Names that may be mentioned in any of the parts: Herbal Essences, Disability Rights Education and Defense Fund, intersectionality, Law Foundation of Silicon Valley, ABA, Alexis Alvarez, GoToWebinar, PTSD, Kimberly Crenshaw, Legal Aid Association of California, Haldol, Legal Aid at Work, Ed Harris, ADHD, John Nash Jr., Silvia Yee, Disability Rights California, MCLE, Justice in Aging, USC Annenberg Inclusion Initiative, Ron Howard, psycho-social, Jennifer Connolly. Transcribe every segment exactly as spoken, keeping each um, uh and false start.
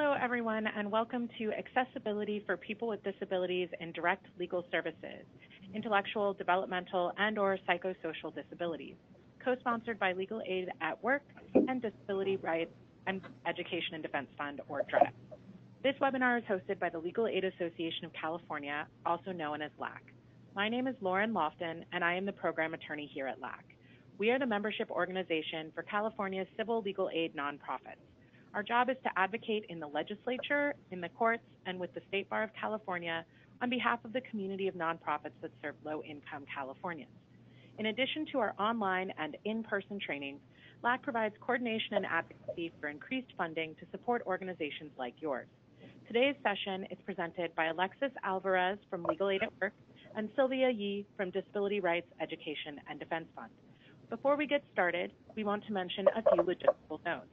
Hello, everyone, and welcome to Accessibility for People with Disabilities in Direct Legal Services, Intellectual, Developmental, and or Psychosocial Disabilities, co-sponsored by Legal Aid at Work and Disability Rights and Education and Defense Fund, or D R E D. This webinar is hosted by the Legal Aid Association of California, also known as L A C. My name is Lauren Loftin, and I am the program attorney here at L A C. We are the membership organization for California's civil legal aid nonprofits. Our job is to advocate in the legislature, in the courts, and with the State Bar of California on behalf of the community of nonprofits that serve low-income Californians. In addition to our online and in-person trainings, L A C provides coordination and advocacy for increased funding to support organizations like yours. Today's session is presented by Alexis Alvarez from Legal Aid at Work and Silvia Yee from Disability Rights Education and Defense Fund. Before we get started, we want to mention a few logistical notes.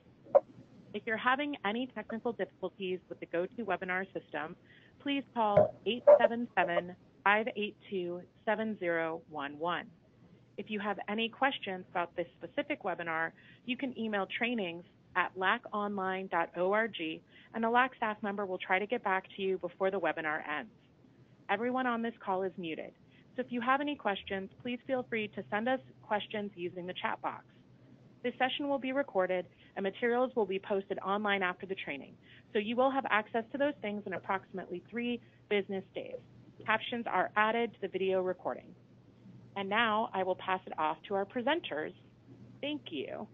If you're having any technical difficulties with the GoToWebinar system, please call eight seven seven, five eight two, seven zero one one. If you have any questions about this specific webinar, you can email trainings at lac online dot org, and a L A C staff member will try to get back to you before the webinar ends. Everyone on this call is muted, so if you have any questions, please feel free to send us questions using the chat box. This session will be recorded, and materials will be posted online after the training, so you will have access to those things in approximately three business days. Captions are added to the video recording. And now I will pass it off to our presenters. Thank you.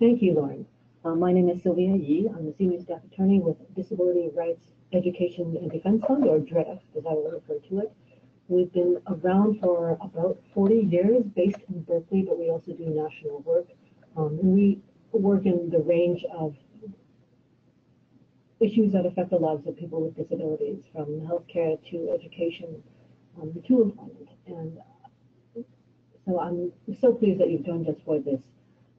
Thank you, Lauren. Uh, my name is Silvia Yee. I'm the Senior Staff Attorney with Disability Rights Education and Defense Fund, or D R E D F, as I will refer to it. We've been around for about forty years, based in Berkeley, but we also do national work. Um, we work in the range of issues that affect the lives of people with disabilities, from healthcare to education um, to employment. And so I'm so pleased that you've joined us for this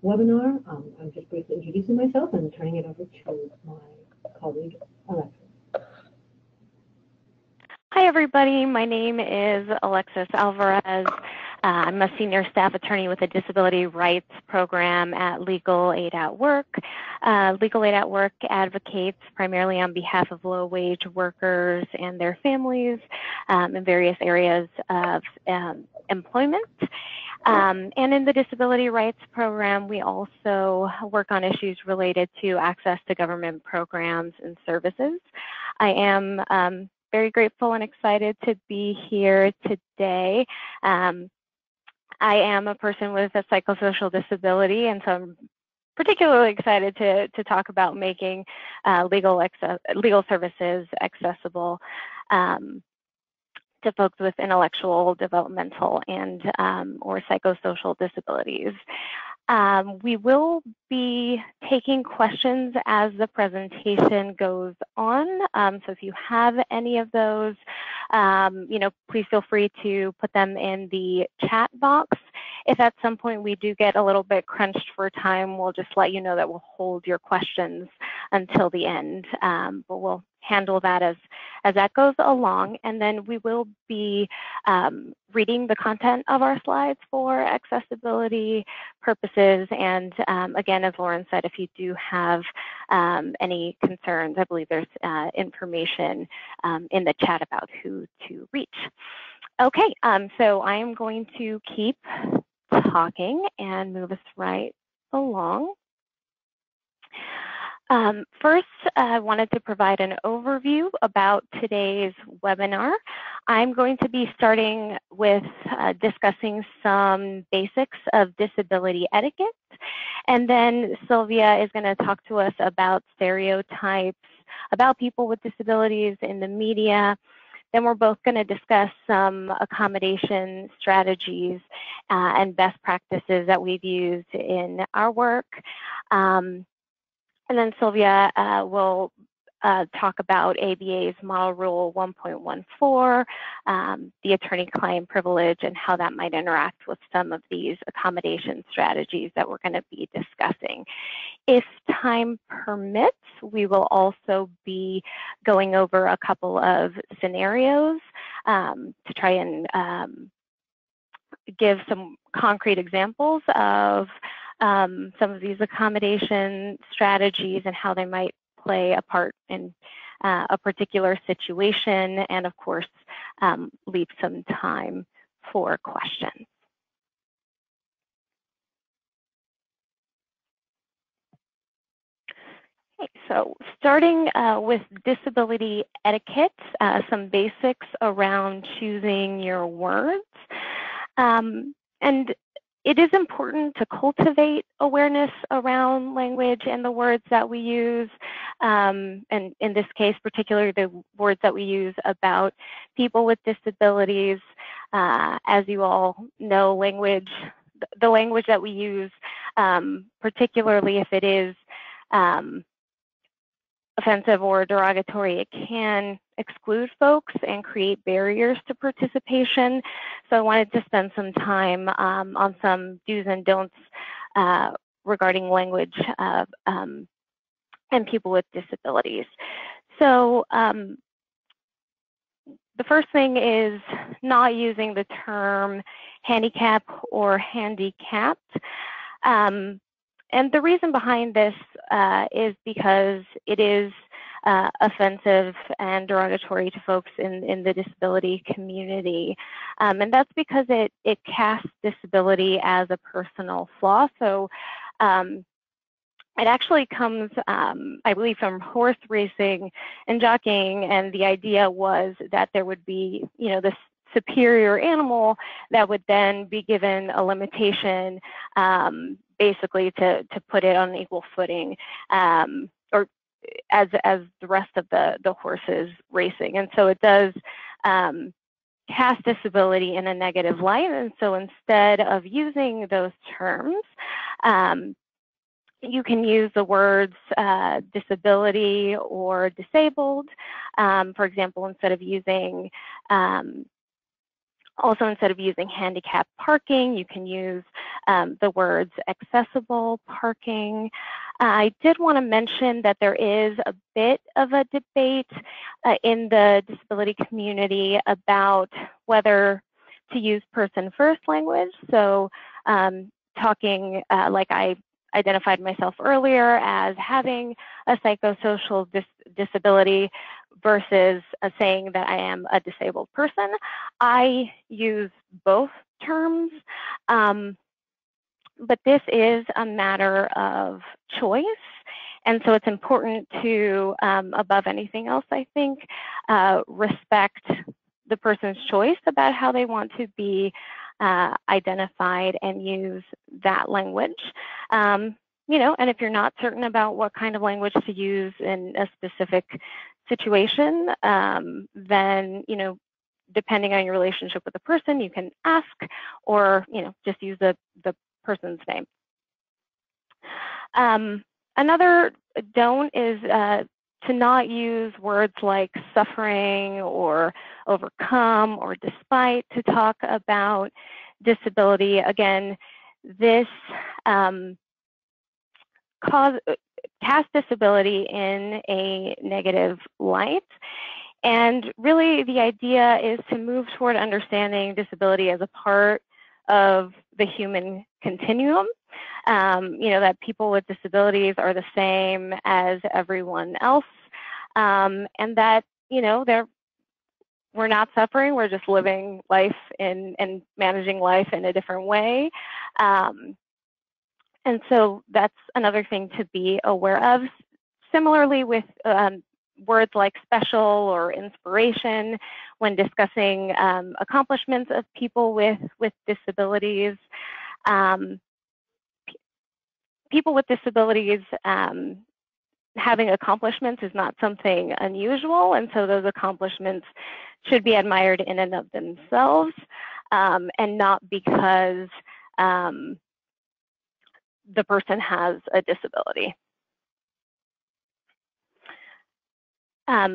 webinar. Um, I'm just briefly introducing myself and turning it over to my colleague, Alexis. Hi, everybody. My name is Alexis Alvarez. Uh, I'm a senior staff attorney with the Disability Rights Program at Legal Aid at Work. Uh, Legal Aid at Work advocates primarily on behalf of low-wage workers and their families um, in various areas of um, employment. Um, and in the Disability Rights Program, we also work on issues related to access to government programs and services. I am um, very grateful and excited to be here today. Um, I am a person with a psychosocial disability, and so I'm particularly excited to, to talk about making uh, legal, access, legal services accessible um, to folks with intellectual, developmental, and um, or psychosocial disabilities. Um, we will be taking questions as the presentation goes on, um, so if you have any of those, um, you know, please feel free to put them in the chat box. If at some point we do get a little bit crunched for time, we'll just let you know that we'll hold your questions until the end, um, but we'll handle that as, as that goes along. And then we will be um, reading the content of our slides for accessibility purposes. And um, again, as Lauren said, if you do have um, any concerns, I believe there's uh, information um, in the chat about who to reach. Okay, um, so I am going to keep talking and move us right along. Um, first, I wanted to provide an overview about today's webinar. I'm going to be starting with uh, discussing some basics of disability etiquette, and then Silvia is going to talk to us about stereotypes about people with disabilities in the media. Then we're both going to discuss some accommodation strategies uh, and best practices that we've used in our work. Um, And then Silvia uh, will uh, talk about A B A's Model Rule one point one four, um, the attorney-client privilege, and how that might interact with some of these accommodation strategies that we're going to be discussing. If time permits, we will also be going over a couple of scenarios um, to try and um, give some concrete examples of Um, some of these accommodation strategies and how they might play a part in uh, a particular situation, and of course, um, leave some time for questions. So starting uh, with disability etiquette, uh, some basics around choosing your words. Um, and it is important to cultivate awareness around language and the words that we use. Um, and in this case, particularly the words that we use about people with disabilities. Uh, as you all know, language, the language that we use, um, particularly if it is um, offensive or derogatory, it can exclude folks and create barriers to participation. So I wanted to spend some time um, on some do's and don'ts uh, regarding language uh, um, and people with disabilities. So um, the first thing is not using the term handicap or handicapped. Um, And the reason behind this uh, is because it is uh, offensive and derogatory to folks in, in the disability community. Um, and that's because it, it casts disability as a personal flaw. So um, it actually comes, um, I believe, from horse racing and jockeying. And the idea was that there would be, you know, this superior animal that would then be given a limitation, um, basically to, to put it on equal footing, um, or as, as the rest of the, the horses racing. And so it does um, cast disability in a negative light. And so instead of using those terms, um, you can use the words uh, disability or disabled. Um, for example, instead of using um, Also, instead of using handicapped parking, you can use um, the words accessible parking. Uh, I did want to mention that there is a bit of a debate uh, in the disability community about whether to use person first language. So um, talking uh, like I identified myself earlier as having a psychosocial dis disability versus uh, saying that I am a disabled person. I use both terms, um, but this is a matter of choice. And so it's important to, um, above anything else, I think, uh, respect the person's choice about how they want to be Uh, identified and use that language. Um, you know, and if you're not certain about what kind of language to use in a specific situation, um, then, you know, depending on your relationship with the person, you can ask or, you know, just use the, the person's name. Um, another don't is uh, to not use words like suffering or overcome or despite to talk about disability. Again, this um, cause, casts disability in a negative light. And really the idea is to move toward understanding disability as a part of the human continuum. Um, you know, that people with disabilities are the same as everyone else, um, and that, you know, they're, we're not suffering, we're just living life in, and managing life in a different way. Um, and so that's another thing to be aware of. Similarly with um, words like special or inspiration when discussing um, accomplishments of people with, with disabilities. Um, People with disabilities um, having accomplishments is not something unusual, and so those accomplishments should be admired in and of themselves, um, and not because um, the person has a disability. Um,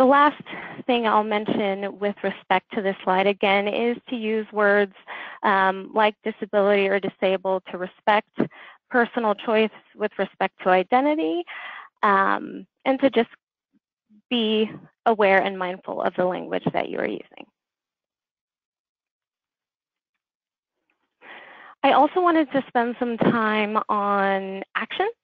the last thing I'll mention with respect to this slide, again, is to use words um, like disability or disabled to respect personal choice with respect to identity, um, and to just be aware and mindful of the language that you are using. I also wanted to spend some time on actions.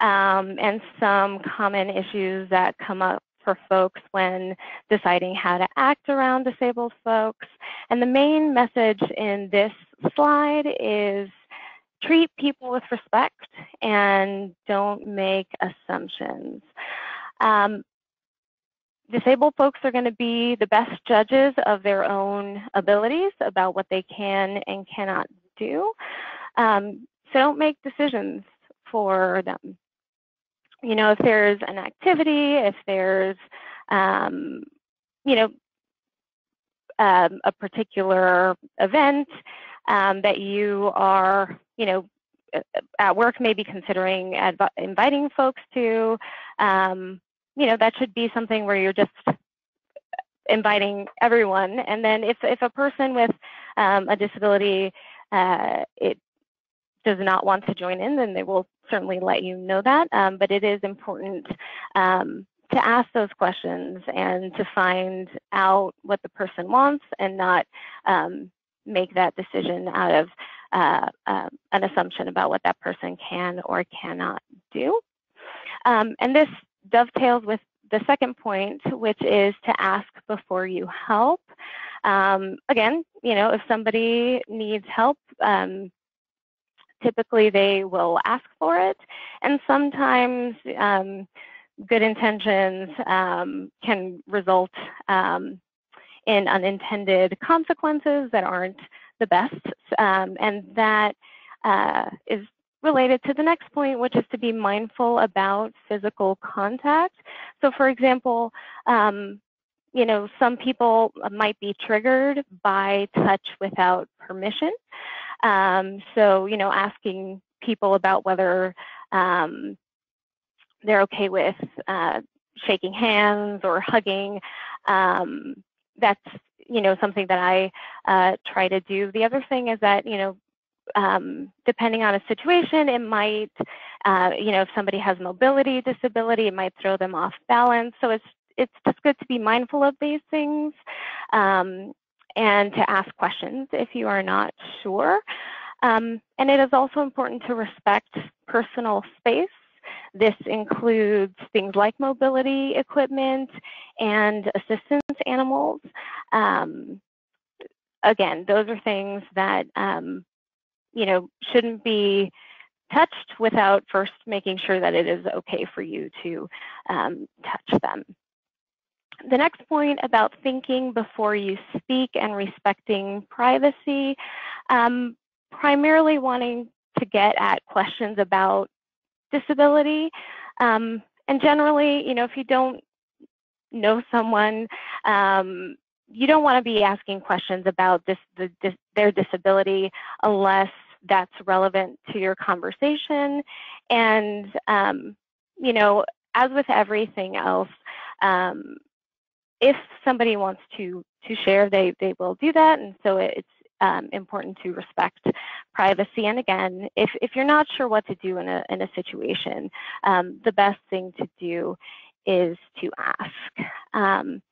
um, and some common issues that come up for folks when deciding how to act around disabled folks. And the main message in this slide is treat people with respect and don't make assumptions. Um, Disabled folks are going to be the best judges of their own abilities about what they can and cannot do. Um, so don't make decisions for them. You know, if there's an activity, if there's, um, you know, um, a particular event um, that you are, you know, at work maybe considering inviting folks to, um, you know, that should be something where you're just inviting everyone. And then if, if a person with um, a disability uh, it does not want to join in, then they will certainly let you know that. Um, but it is important um, to ask those questions and to find out what the person wants and not um, make that decision out of uh, uh, an assumption about what that person can or cannot do. Um, and this dovetails with the second point, which is to ask before you help. Um, again, you know, if somebody needs help, um, typically they will ask for it, and sometimes um, good intentions um, can result um, in unintended consequences that aren't the best, um, and that uh, is related to the next point, which is to be mindful about physical contact. So for example, um, you know, some people might be triggered by touch without permission. Um, so, you know, asking people about whether um, they're okay with uh, shaking hands or hugging, um, that's, you know, something that I uh, try to do. The other thing is that, you know, Um, depending on a situation, it might, uh, you know, if somebody has mobility disability, it might throw them off balance. So it's it's just good to be mindful of these things um, and to ask questions if you are not sure. Um, and it is also important to respect personal space. This includes things like mobility equipment and assistance animals. Um, again, those are things that um, you know, shouldn't be touched without first making sure that it is okay for you to um, touch them. The next point about thinking before you speak and respecting privacy, um, primarily wanting to get at questions about disability. Um, and generally, you know, if you don't know someone, um, you don't want to be asking questions about this, the, this, their disability unless that's relevant to your conversation. And, um, you know, as with everything else, um, if somebody wants to, to share, they, they will do that. And so it's um, important to respect privacy. And again, if, if you're not sure what to do in a, in a situation, um, the best thing to do is to ask. Um,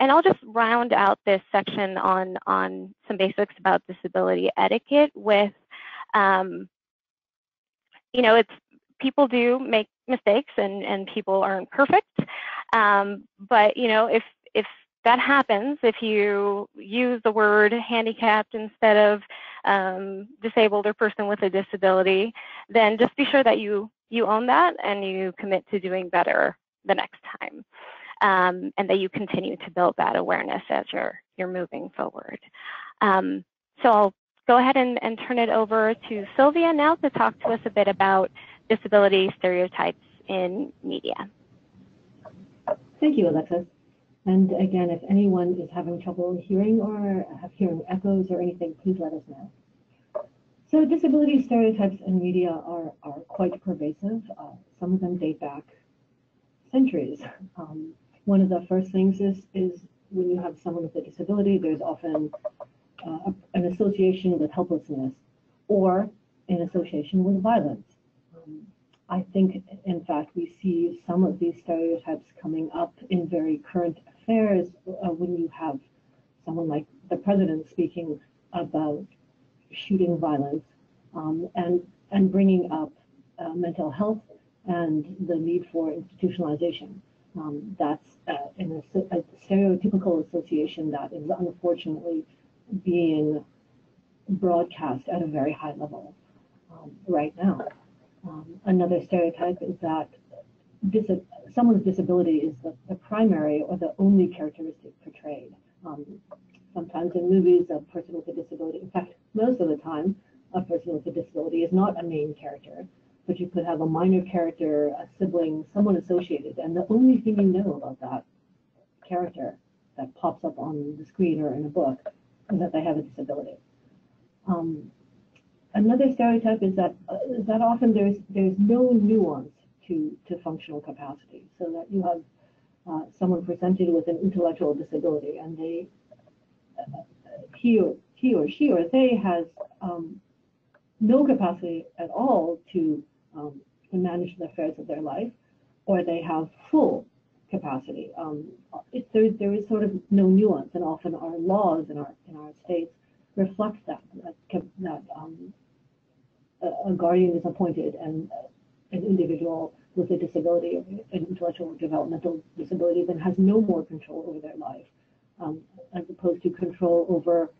And I'll just round out this section on, on some basics about disability etiquette with, um, you know, it's people do make mistakes and, and people aren't perfect. Um, but, you know, if, if that happens, if you use the word handicapped instead of um, disabled or person with a disability, then just be sure that you, you own that and you commit to doing better the next time. Um, and that you continue to build that awareness as you're, you're moving forward. Um, so I'll go ahead and, and turn it over to Silvia now to talk to us a bit about disability stereotypes in media. Thank you, Alexis. And again, if anyone is having trouble hearing or have hearing echoes or anything, please let us know. So disability stereotypes in media are, are quite pervasive. Uh, some of them date back centuries. Um, One of the first things is, is when you have someone with a disability, there's often uh, an association with helplessness or an association with violence. Um, I think, in fact, we see some of these stereotypes coming up in very current affairs uh, when you have someone like the president speaking about shooting violence um, and, and bringing up uh, mental health and the need for institutionalization. Um, that's uh, an, a stereotypical association that is unfortunately being broadcast at a very high level um, right now. Um, another stereotype is that dis someone's disability is the, the primary or the only characteristic portrayed. Um, sometimes in movies, a person with a disability, in fact, most of the time, a person with a disability is not a main character, but you could have a minor character, a sibling, someone associated, and the only thing you know about that character that pops up on the screen or in a book is that they have a disability. Um, another stereotype is that uh, that often there's there's no nuance to to functional capacity, so that you have uh, someone presented with an intellectual disability, and they uh, he or he or she or they has um, no capacity at all to, um, to manage the affairs of their life, or they have full capacity. Um, it, there, there is sort of no nuance, and often our laws in our in our states reflects that, that, that um, a guardian is appointed and an individual with a disability, an intellectual or developmental disability, then has no more control over their life, um, as opposed to control over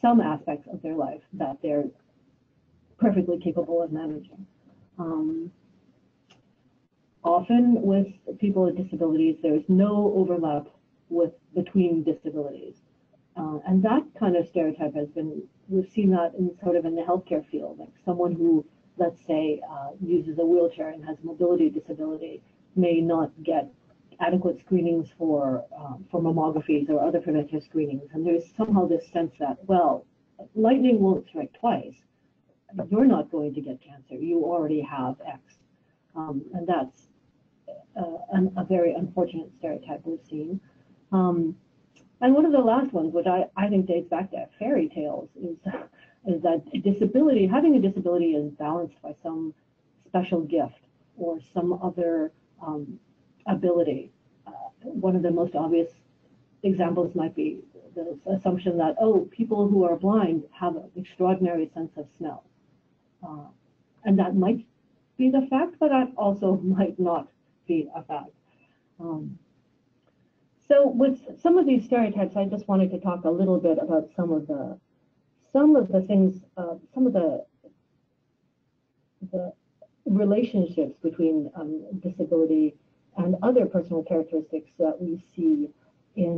some aspects of their life that they're perfectly capable of managing. Um, often with people with disabilities, there is no overlap with between disabilities. Uh, and that kind of stereotype has been, we've seen that in sort of in the healthcare field, like someone who, let's say, uh, uses a wheelchair and has a mobility disability may not get adequate screenings for, uh, for mammographies or other preventive screenings. And there's somehow this sense that, well, lightning won't strike twice. You're not going to get cancer. You already have X. Um, and that's a, a very unfortunate stereotype we've seen. Um, And one of the last ones, which I, I think dates back to fairy tales, is, is that disability, having a disability is balanced by some special gift or some other um, ability. Uh, one of the most obvious examples might be the assumption that, oh, people who are blind have an extraordinary sense of smell. Uh, and that might be the fact, but that also might not be a fact. Um, So with some of these stereotypes, I just wanted to talk a little bit about some of the, some of the things, uh, some of the, the relationships between um, disability and other personal characteristics that we see in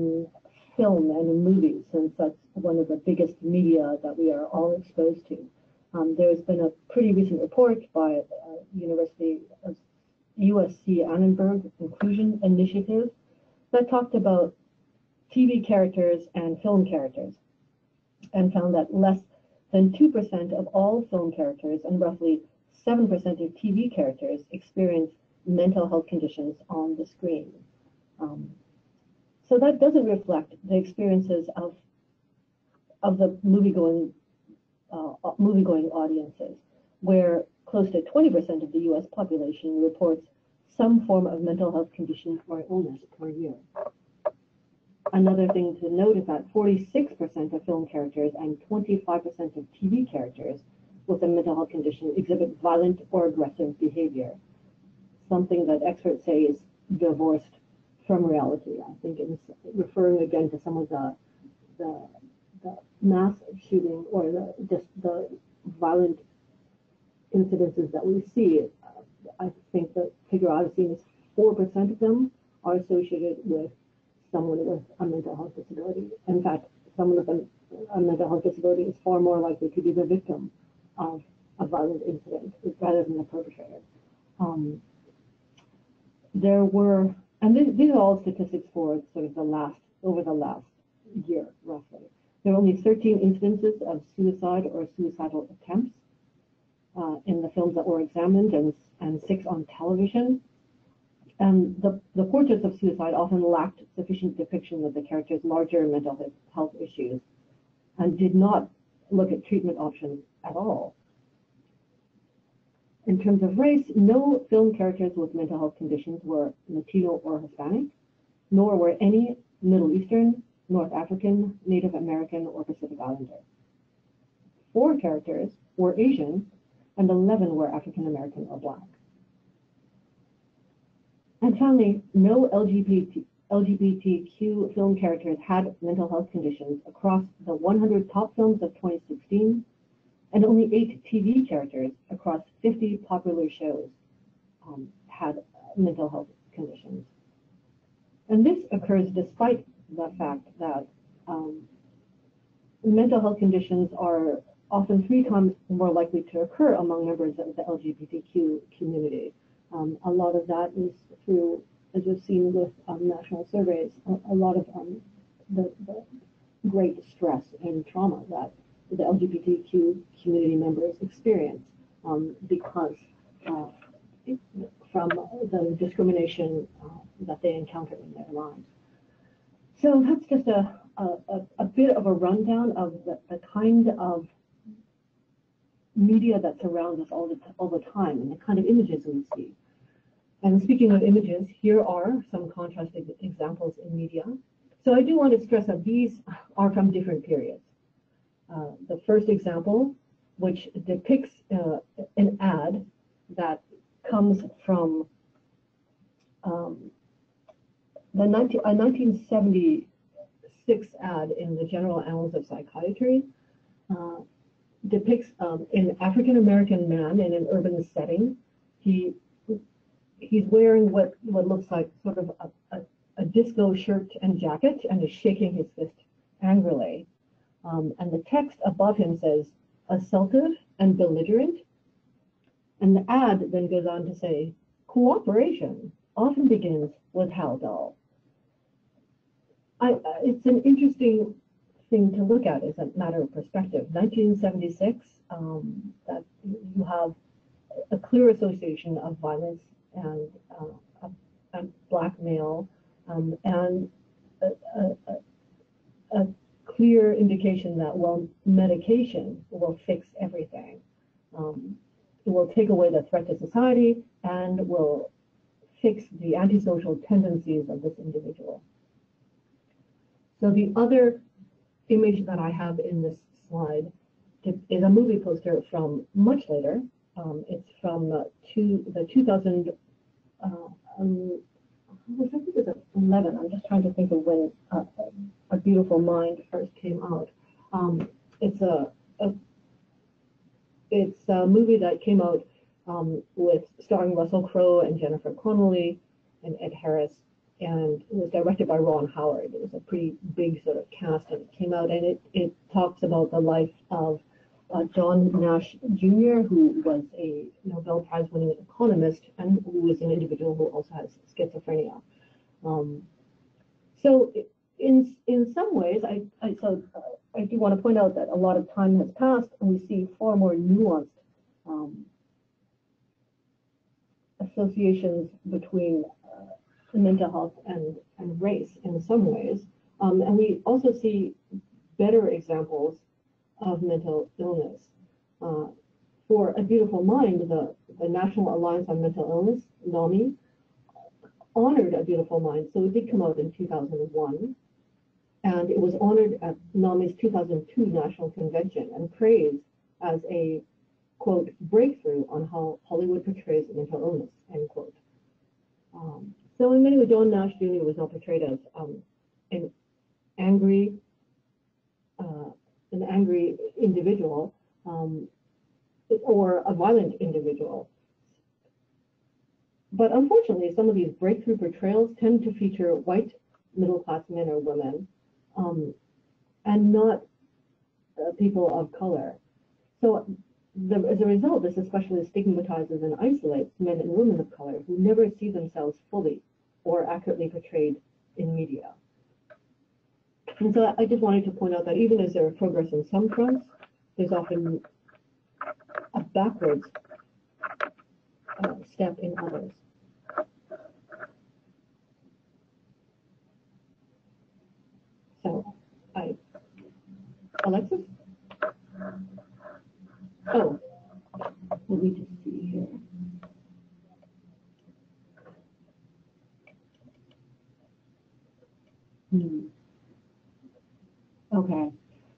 film and in movies, since that's one of the biggest media that we are all exposed to. Um, there's been a pretty recent report by uh, University of U S C Annenberg Inclusion Initiative that talked about T V characters and film characters, and found that less than two percent of all film characters and roughly seven percent of T V characters experience mental health conditions on the screen. Um, so that doesn't reflect the experiences of, of the movie-going uh, movie-going audiences, where close to twenty percent of the U S population reports some form of mental health condition or illness per year. Another thing to note is that forty-six percent of film characters and twenty-five percent of T V characters with a mental health condition exhibit violent or aggressive behavior, something that experts say is divorced from reality. I think it's referring again to some of the, the, the mass shooting or the, just the violent incidences that we see. I think the figure I've seen is four percent of them are associated with someone with a mental health disability. In fact, someone with a, a mental health disability is far more likely to be the victim of a violent incident rather than the perpetrator. Um, there were, and these, these are all statistics for sort of the last, over the last year, roughly. There were only thirteen incidences of suicide or suicidal attempts uh, in the films that were examined, and and six on television. And the, the portraits of suicide often lacked sufficient depiction of the character's larger mental health issues and did not look at treatment options at all. In terms of race, no film characters with mental health conditions were Latino or Hispanic, nor were any Middle Eastern, North African, Native American, or Pacific Islander. Four characters were Asian, and eleven were African American or Black. and finally, no L G B T L G B T Q film characters had mental health conditions across the one hundred top films of twenty sixteen, and only eight T V characters across fifty popular shows um, had mental health conditions. And this occurs despite the fact that um, mental health conditions are often three times more likely to occur among members of the L G B T Q community. Um, a lot of that is through, as we've seen with um, national surveys, a, a lot of um, the, the great stress and trauma that the L G B T Q community members experience um, because uh, it, from the discrimination uh, that they encounter in their lives. So that's just a, a, a bit of a rundown of the, the kind of media that surrounds us all the, all the time and the kind of images we see. And speaking of images, here are some contrast examples in media. So I do want to stress that these are from different periods. Uh, the first example, which depicts uh, an ad that comes from um, the nineteen, a nineteen seventy-six ad in the General Annals of Psychiatry, uh, depicts um, an African-American man in an urban setting. He he's wearing what what looks like sort of a, a, a disco shirt and jacket, and is shaking his fist angrily. Um, and the text above him says, "Assaultive and belligerent." And the ad then goes on to say, "Cooperation often begins with Haldol." I, uh, it's an interesting thing to look at as a matter of perspective. nineteen seventy-six, um, that you have a clear association of violence and, uh, and blackmail, um, and a, a, a clear indication that, well, medication will fix everything. Um, It will take away the threat to society and will fix the antisocial tendencies of this individual. So the other image that I have in this slide is a movie poster from much later. Um, it's from uh, to the two thousand, uh, um, I think it was eleven. I'm just trying to think of when uh, A Beautiful Mind first came out. Um, it's a, a It's a movie that came out um, with starring Russell Crowe and Jennifer Connolly and Ed Harris, and it was directed by Ron Howard. It was a pretty big sort of cast, and it came out, and it, it talks about the life of uh, John Nash Junior, who was a Nobel Prize winning economist and who was an individual who also has schizophrenia. Um, so it, in in some ways, I, I so. Uh, I do want to point out that a lot of time has passed, and we see far more nuanced um, associations between uh, mental health and, and race in some ways. Um, and we also see better examples of mental illness. Uh, for A Beautiful Mind, the, the National Alliance on Mental Illness, NAMI, honored A Beautiful Mind, so it did come out in two thousand one. And it was honored at NAMI's two thousand two National Convention and praised as a, quote, breakthrough on how Hollywood portrays mental illness, end quote. Um, so in many ways, John Nash Junior was not portrayed as um, an angry, uh, an angry individual um, or a violent individual. But unfortunately, some of these breakthrough portrayals tend to feature white middle-class men or women, Um, and not uh, people of color. So the, as a result, this especially stigmatizes and isolates men and women of color who never see themselves fully or accurately portrayed in media. And so I just wanted to point out that even as there is progress in some fronts, there's often a backwards uh, step in others. Hi, Alexis? Oh, let me just see here. Hmm. Okay,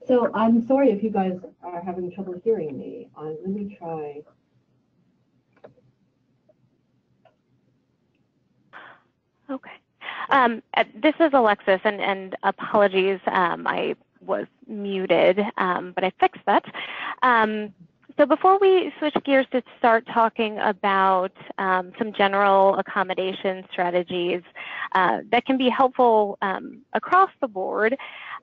so I'm sorry if you guys are having trouble hearing me. Um, let me try. Um, this is Alexis, and, and apologies, um, I was muted, um, but I fixed that. Um, So before we switch gears to start talking about um, some general accommodation strategies uh, that can be helpful um, across the board,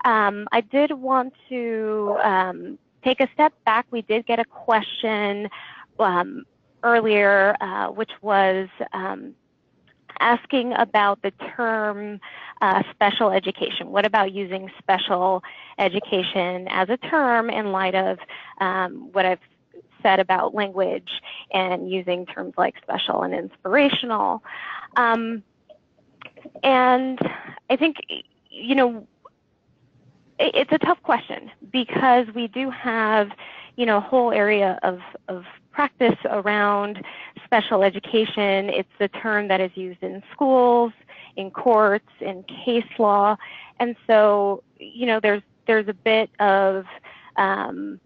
um, I did want to um, take a step back. We did get a question um, earlier, uh, which was um, asking about the term uh, special education. What about using special education as a term in light of um, what I've said about language and using terms like special and inspirational. Um, and I think, you know, it's a tough question because we do have, you know, a whole area of, of practice around special education. It's the term that is used in schools, in courts, in case law. And so, you know, there's, there's a bit of, um,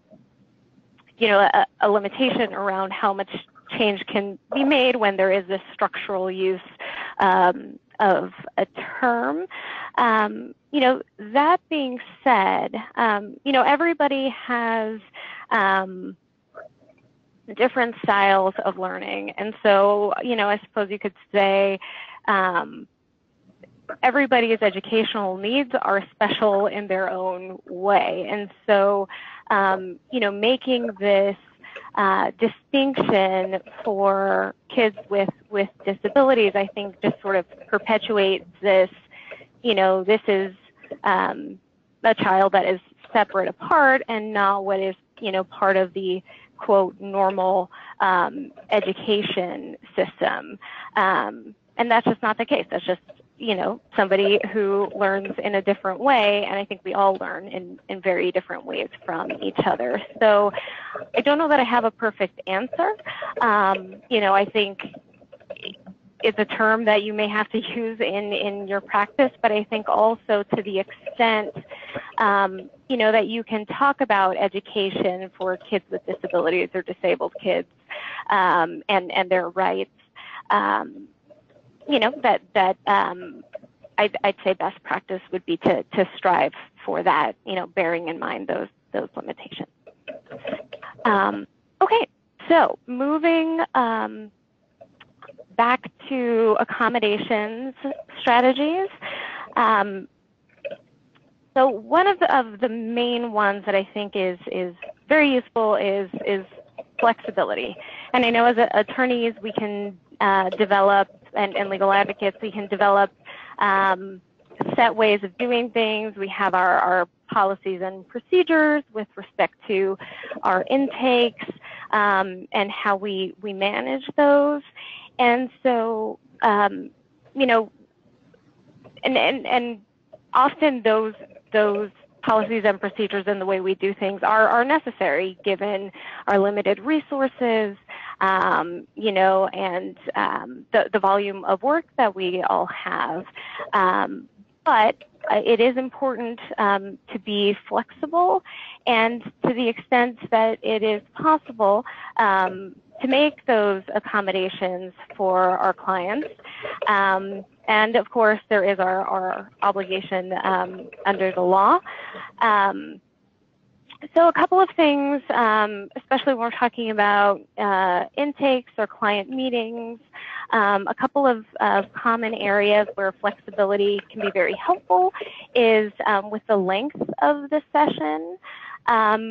you know, a, a limitation around how much change can be made when there is this structural use um, of a term. Um, you know, that being said, um, you know, everybody has um, different styles of learning. And so, you know, I suppose you could say um, everybody's educational needs are special in their own way. And so, Um, you know, making this uh, distinction for kids with, with disabilities, I think, just sort of perpetuates this, you know, this is um, a child that is separate apart and not what is, you know, part of the, quote, normal um, education system. Um, and that's just not the case. That's just, you know, somebody who learns in a different way, and I think we all learn in, in very different ways from each other. So I don't know that I have a perfect answer. Um, you know, I think it's a term that you may have to use in, in your practice, but I think also to the extent, um, you know, that you can talk about education for kids with disabilities or disabled kids um, and, and their rights, um, you know, that, that um, I'd, I'd say best practice would be to, to strive for that, you know, bearing in mind those, those limitations. Um, okay, so moving um, back to accommodations strategies. Um, so one of the, of the main ones that I think is, is very useful is, is flexibility. And I know as attorneys we can uh, develop And, and legal advocates, we can develop um, set ways of doing things. We have our, our policies and procedures with respect to our intakes um, and how we, we manage those. And so, um, you know, and, and, and often those, those policies and procedures and the way we do things are, are necessary given our limited resources, Um, you know, and um, the, the volume of work that we all have. Um, but it is important um, to be flexible and to the extent that it is possible um, to make those accommodations for our clients. Um, and of course, there is our, our obligation um, under the law. Um, So a couple of things, um, especially when we're talking about uh, intakes or client meetings, um, a couple of uh, common areas where flexibility can be very helpful is um, with the length of the session. Um,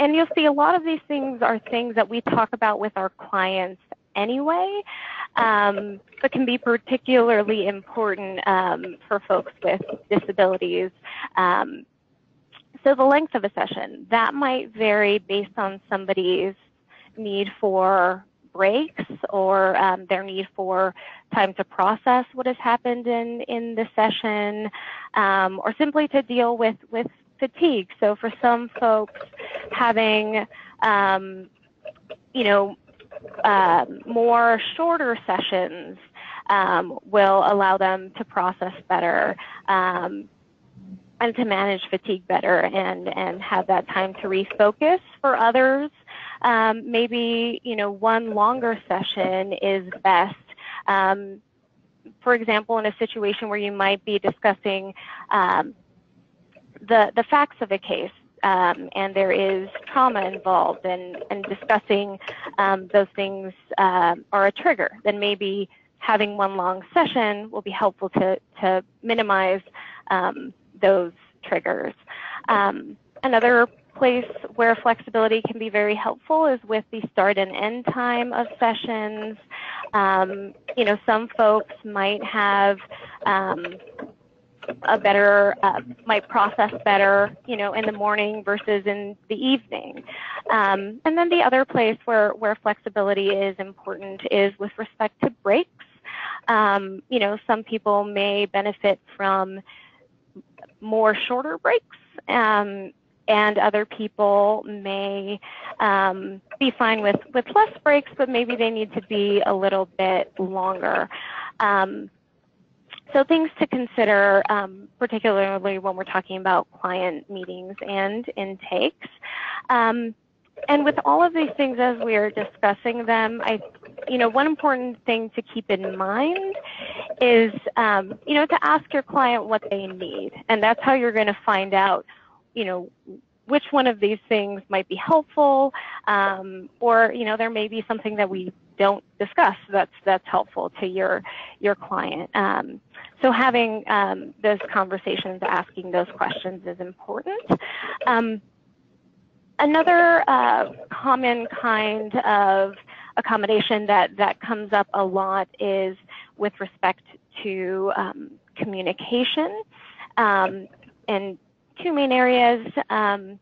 and you'll see a lot of these things are things that we talk about with our clients anyway, um, but can be particularly important um, for folks with disabilities. Um, So the length of a session, that might vary based on somebody's need for breaks or um, their need for time to process what has happened in, in the session um, or simply to deal with, with fatigue. So for some folks, having, um, you know, uh, more shorter sessions um, will allow them to process better um, and to manage fatigue better and, and have that time to refocus. For others, um, maybe, you know, one longer session is best um, for example, in a situation where you might be discussing um, the, the facts of a case, um, and there is trauma involved, and, and discussing um, those things uh, are a trigger, then maybe having one long session will be helpful to, to minimize um, those triggers. Um, another place where flexibility can be very helpful is with the start and end time of sessions. Um, you know, some folks might have um, a better, uh, might process better, you know, in the morning versus in the evening. Um, and then the other place where, where flexibility is important is with respect to breaks. Um, you know, some people may benefit from more shorter breaks, um, and other people may um, be fine with, with less breaks, but maybe they need to be a little bit longer. Um, So things to consider, um, particularly when we're talking about client meetings and intakes. Um, and with all of these things as we are discussing them, I, you know, one important thing to keep in mind is, um, you know, to ask your client what they need. And that's how you're going to find out, you know, which one of these things might be helpful, um, or, you know, there may be something that we don't discuss that's that's helpful to your your client. Um, so having um, those conversations, asking those questions, is important. Um, another uh, common kind of accommodation that that comes up a lot is with respect to um, communication, um, and two main areas um,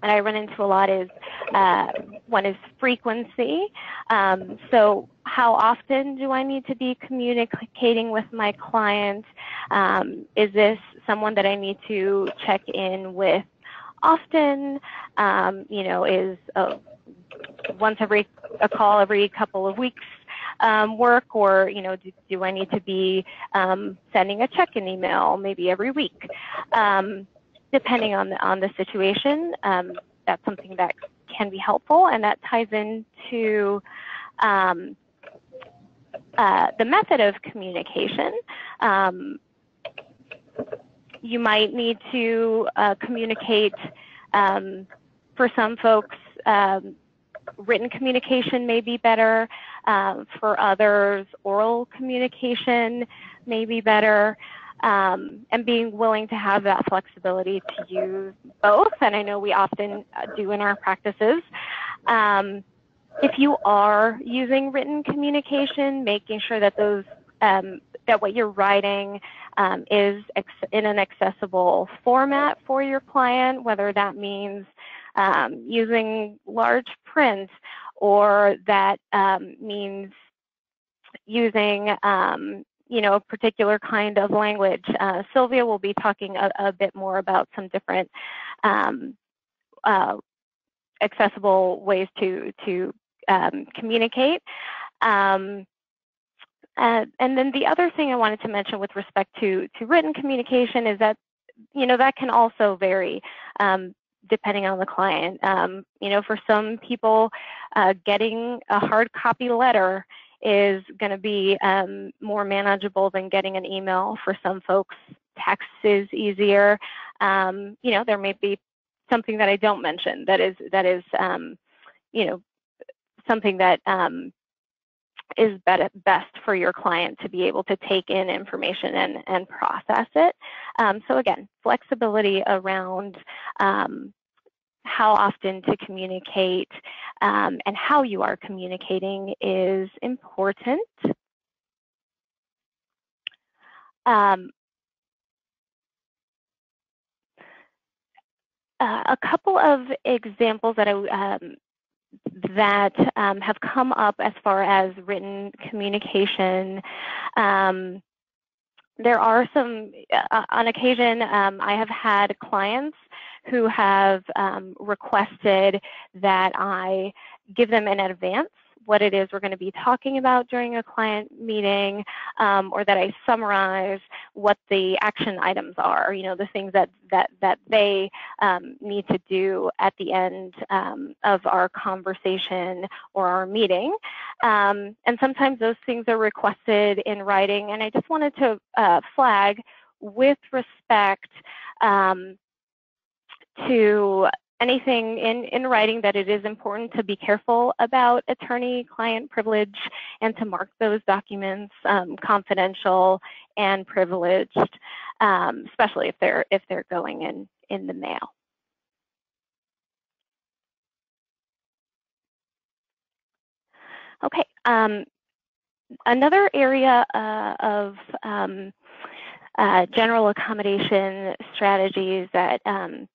that I run into a lot is uh, one is frequency. Um, so how often do I need to be communicating with my client? Um, is this someone that I need to check in with often? Um, you know, is a, once every a call every couple of weeks Um, work, or, you know, do, do I need to be um, sending a check-in email maybe every week? Um, depending on the, on the situation, um, that's something that can be helpful, and that ties into um, uh, the method of communication. Um, you might need to uh, communicate, um, for some folks, um, written communication may be better. Um, for others, oral communication may be better, um, and being willing to have that flexibility to use both, and I know we often do in our practices. Um, if you are using written communication, making sure that those um, that what you're writing um, is ex in an accessible format for your client, whether that means um, using large print, or that um, means using, um, you know, a particular kind of language. Uh, Silvia will be talking a, a bit more about some different um, uh, accessible ways to, to um, communicate. Um, uh, and then the other thing I wanted to mention with respect to, to written communication is that, you know, that can also vary. Um, depending on the client. Um, you know, for some people, uh, getting a hard copy letter is going to be um, more manageable than getting an email. For some folks, text is easier. Um, you know, there may be something that I don't mention that is, that is um, you know, something that um, is best for your client to be able to take in information and, and process it. Um, so again, flexibility around um, how often to communicate um, and how you are communicating is important. Um, a couple of examples that I um, that um, have come up as far as written communication. Um, there are some, uh, on occasion, um, I have had clients who have um, requested that I give them in advance what it is we're going to be talking about during a client meeting, um, or that I summarize what the action items are, you know, the things that, that, that they um, need to do at the end um, of our conversation or our meeting. Um, and sometimes those things are requested in writing, and I just wanted to uh, flag with respect um, to anything in, in writing that it is important to be careful about attorney-client privilege and to mark those documents um, confidential and privileged, um, especially if they're, if they're going in, in the mail. Okay, um, another area uh, of um, uh, general accommodation strategies that um,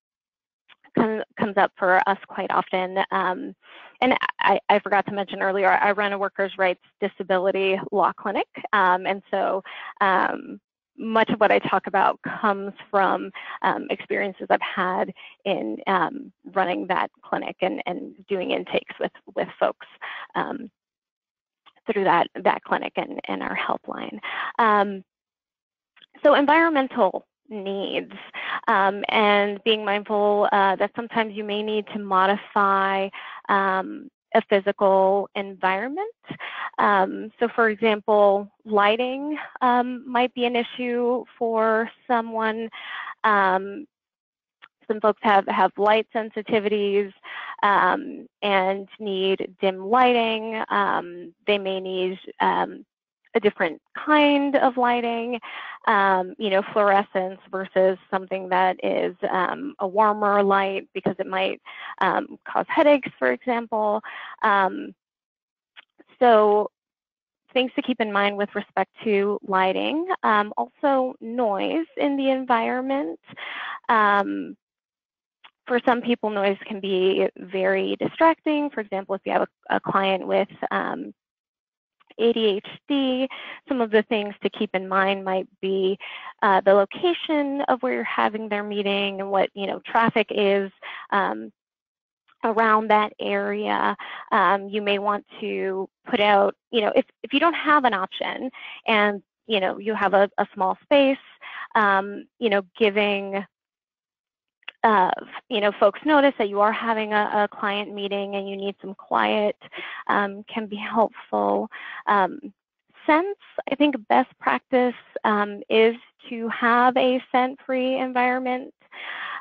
comes up for us quite often. Um, and I, I forgot to mention earlier, I run a workers' rights disability law clinic. Um, and so um, much of what I talk about comes from um, experiences I've had in um, running that clinic and, and doing intakes with, with folks um, through that, that clinic and, and our helpline. Um, so environmental needs um, and being mindful uh, that sometimes you may need to modify um, a physical environment. Um, so for example, lighting um, might be an issue for someone. Um, some folks have, have light sensitivities um, and need dim lighting. Um, they may need um, a different kind of lighting, um, you know, fluorescence versus something that is um, a warmer light, because it might um, cause headaches, for example. Um, so things to keep in mind with respect to lighting. Um, also noise in the environment. Um, For some people, noise can be very distracting. For example, if you have a, a client with um, A D H D, some of the things to keep in mind might be uh, the location of where you're having their meeting and what, you know, traffic is um, around that area. Um, you may want to put out, you know, if, if you don't have an option and, you know, you have a, a small space, um, you know, giving Uh, you know, folks notice that you are having a, a client meeting and you need some quiet um, can be helpful. Um, scents, I think best practice um, is to have a scent-free environment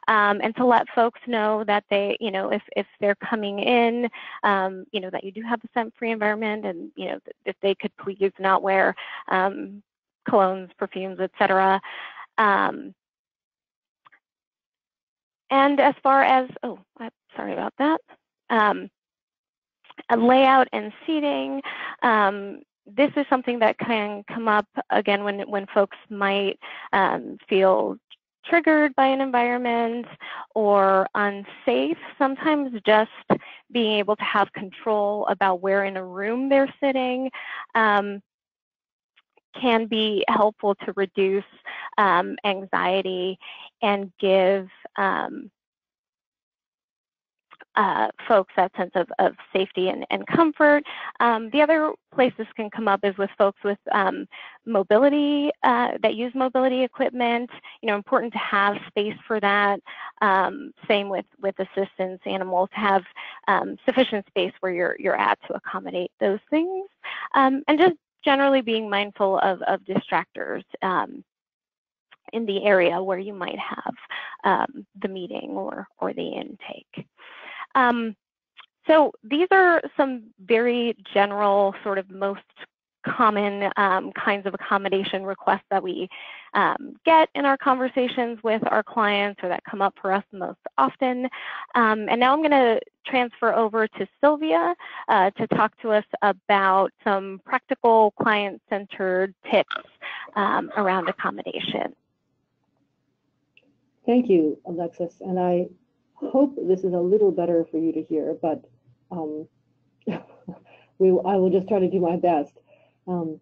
um, and to let folks know that they, you know, if, if they're coming in, um, you know, that you do have a scent-free environment, and, you know, if they could please not wear um, colognes, perfumes, et cetera. Um, And as far as, oh, I'm sorry about that, um, a layout and seating, um, this is something that can come up, again, when, when folks might um, feel triggered by an environment or unsafe. Sometimes just being able to have control about where in a room they're sitting um, can be helpful to reduce um, anxiety and give um, uh, folks that sense of, of safety and, and comfort. Um, the other place this can come up is with folks with um, mobility, uh, that use mobility equipment. You know, important to have space for that. Um, same with, with assistance animals, have um, sufficient space where you're, you're at to accommodate those things. Um, and just generally being mindful of, of distractors um, in the area where you might have um, the meeting or, or the intake. Um, so these are some very general, sort of most common um, kinds of accommodation requests that we um, get in our conversations with our clients, or that come up for us most often. Um, and now I'm going to transfer over to Silvia uh, to talk to us about some practical client-centered tips um, around accommodation. Thank you, Alexis, and I hope this is a little better for you to hear, but um, we, I will just try to do my best. Um,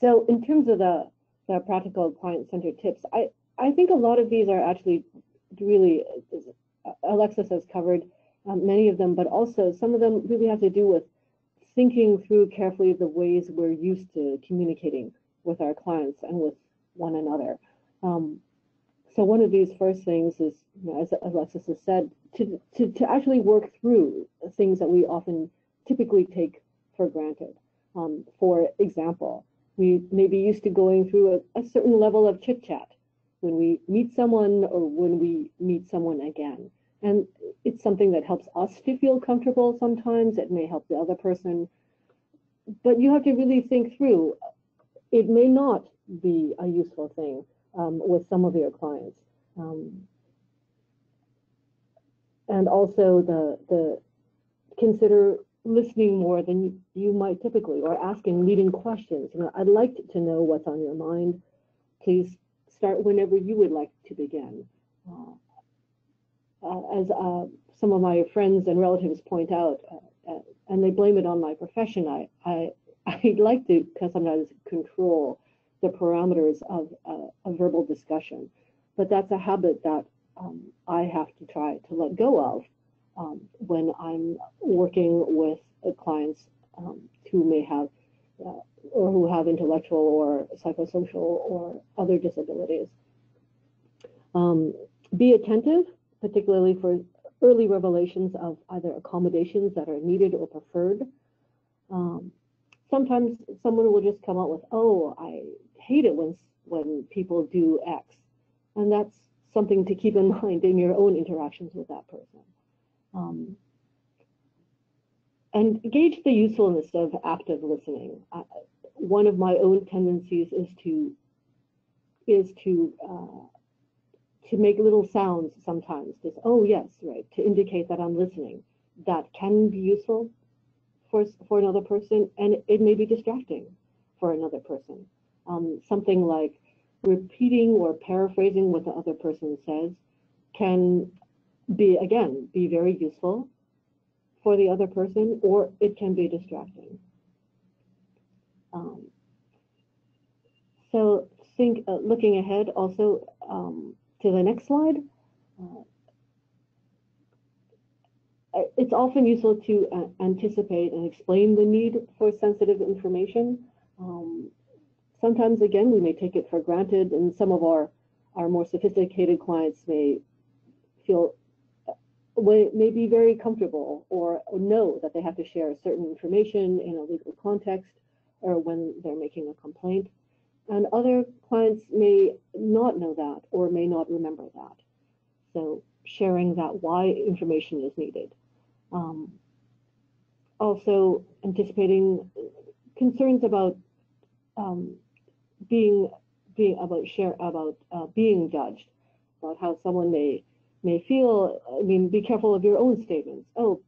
so in terms of the, the practical client-centered tips, I, I think a lot of these are actually really, Alexis has covered um, many of them, but also some of them really have to do with thinking through carefully the ways we're used to communicating with our clients and with one another. Um, so one of these first things is, you know, as Alexis has said, to, to, to actually work through things that we often typically take for granted. Um, for example, we may be used to going through a, a certain level of chit-chat when we meet someone or when we meet someone again. And it's something that helps us to feel comfortable sometimes. It may help the other person. But you have to really think through. It may not be a useful thing um, with some of your clients. Um, and also the, the consider listening more than you might typically, or asking leading questions. You know, I'd like to know what's on your mind. Please start whenever you would like to begin. Uh, Uh, as uh, some of my friends and relatives point out, uh, uh, and they blame it on my profession, I, I, I'd like to, because I'm not as control the parameters of uh, a verbal discussion. But that's a habit that um, I have to try to let go of um, when I'm working with uh, clients um, who may have, uh, or who have intellectual or psychosocial or other disabilities. Um, be attentive, particularly for early revelations of either accommodations that are needed or preferred. Um, sometimes someone will just come out with, oh, I hate it when, when people do X. And that's something to keep in mind in your own interactions with that person. Um, and gauge the usefulness of active listening. Uh, one of my own tendencies is to, is to, uh, to make little sounds sometimes, just, oh yes, right, to indicate that I'm listening. That can be useful for, for another person, and it may be distracting for another person. Um, something like repeating or paraphrasing what the other person says can be, again, be very useful for the other person, or it can be distracting. Um, so think, uh, looking ahead also, um, to the next slide. Uh, it's often useful to uh, anticipate and explain the need for sensitive information. Um, sometimes, again, we may take it for granted, and some of our, our more sophisticated clients may feel, may be very comfortable or know that they have to share certain information in a legal context or when they're making a complaint. And other clients may not know that or may not remember that. So sharing that why information is needed. Um, also anticipating concerns about um, being being about share about uh, being judged, about how someone may may feel. I mean, be careful of your own statements. Oh,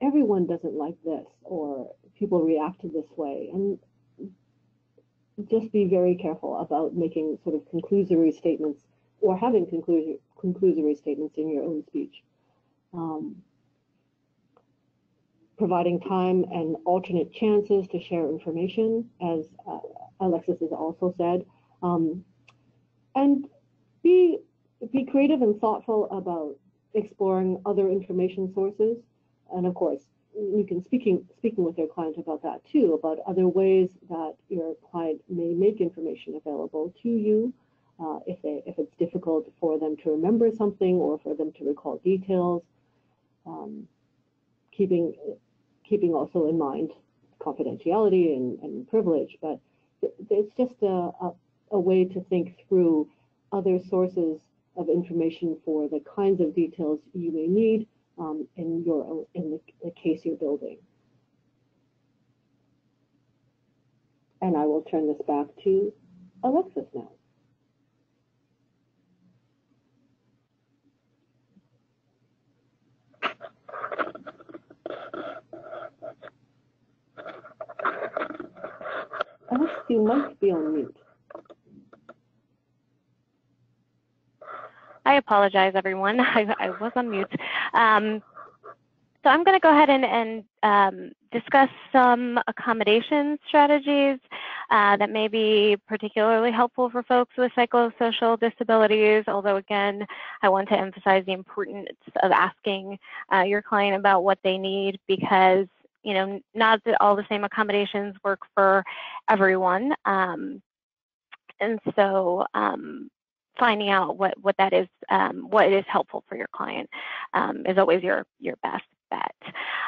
everyone doesn't like this, or people react to this way, and just be very careful about making sort of conclusory statements or having conclusory, conclusory statements in your own speech. Um, providing time and alternate chances to share information, as uh, Alexis has also said. Um, and be, be creative and thoughtful about exploring other information sources. And of course, you can speaking speaking with your client about that too, about other ways that your client may make information available to you, uh, if they if it's difficult for them to remember something or for them to recall details. Um, keeping keeping also in mind confidentiality and, and privilege, but it's just a, a a way to think through other sources of information for the kinds of details you may need. Um, in your in the, the case you're building. And I will turn this back to Alexis now. Alexis, you might be on mute. I apologize, everyone. I, I was on mute. Um, so I'm going to go ahead and, and um, discuss some accommodation strategies uh, that may be particularly helpful for folks with psychosocial disabilities, although, again, I want to emphasize the importance of asking uh, your client about what they need, because you know, not that all the same accommodations work for everyone. Um, and so um, finding out what, what that is, um, what is helpful for your client um, is always your, your best bet.